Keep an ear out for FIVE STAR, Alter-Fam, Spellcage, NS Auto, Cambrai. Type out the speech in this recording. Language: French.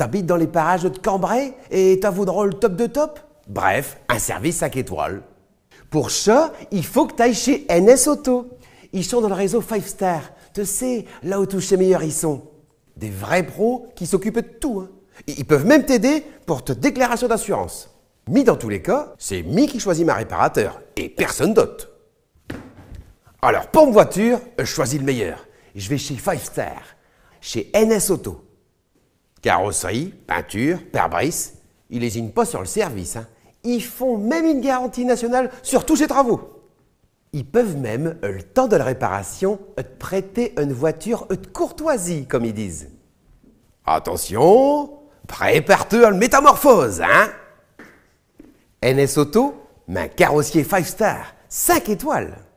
T'habites dans les parages de Cambrai et t'as vos drôles top de top? Bref, un service 5 étoiles. Pour ça, il faut que t'ailles chez NS Auto. Ils sont dans le réseau 5 Star. Tu sais, là où tous les meilleurs ils sont. Des vrais pros qui s'occupent de tout. Hein. Ils peuvent même t'aider pour ta déclaration d'assurance. Mi, dans tous les cas, c'est Mi qui choisit ma réparateur et personne d'autre. Alors, pour ma voiture, je choisis le meilleur. Je vais chez 5 Star, chez NS Auto. Carrosserie, peinture, pare-brise, ils lésinent pas sur le service. Hein. Ils font même une garantie nationale sur tous ces travaux. Ils peuvent même, le temps de la réparation, te prêter une voiture de courtoisie, comme ils disent. Attention, prépare-toi à la métamorphose, hein? NS Auto, mais un carrossier 5 Star, 5 étoiles.